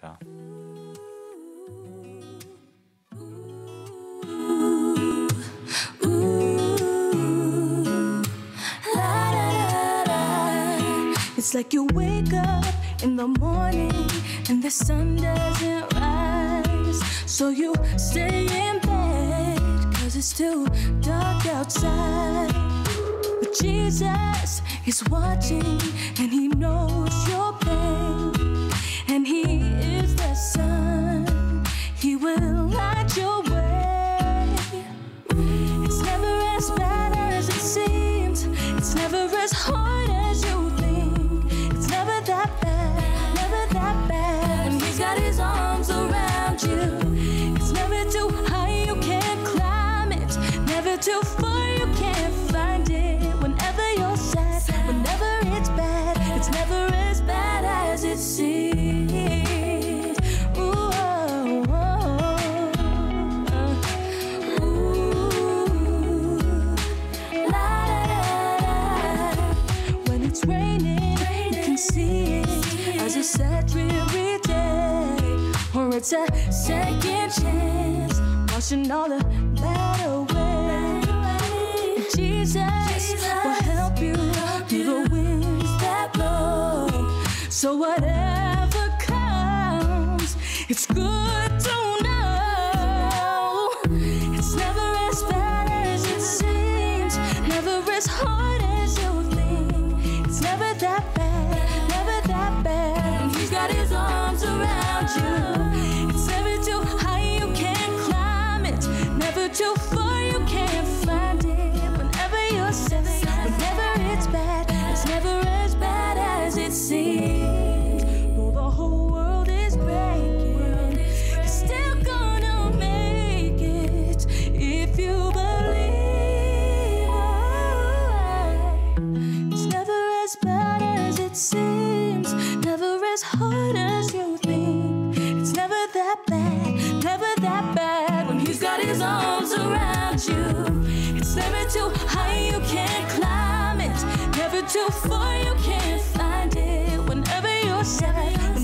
있습니다. It's like you wake up in the morning and the sun doesn't rise, so you stay in bed cause it's too dark outside. But Jesus is watching and he knows your pain, and he is the sun, he will light your way. It's never as bad as it seems, it's never as hard as you think. Never that bad, and he's got his arms around you. It's never too high, you can't climb it. Never too far, you can't find it. Whenever you're sad, whenever it's bad, it's never as bad as it seems. Ooh, oh, oh, oh. Ooh, la da da da. When it's raining, you can see it. A sad dreary day, or it's a second chance, washing all the bad away. And Jesus will help you through the winds that blow. So whatever comes, it's good to know. It's never as bad as it seems, never as hard as you think. It's never that bad, never that bad. Got his arms around you. It's never too high, you can't climb it. Never too far, you can't find it. Whenever you're sad, whenever it's bad, it's never as bad as it seems. Though the whole world is breaking, you're still gonna make it if you believe. It's never as bad as it seems. As hard as you think, it's never that bad when he's got his arms around you. It's never too high, you can't climb it, never too far, you can't find it. Whenever you're sad,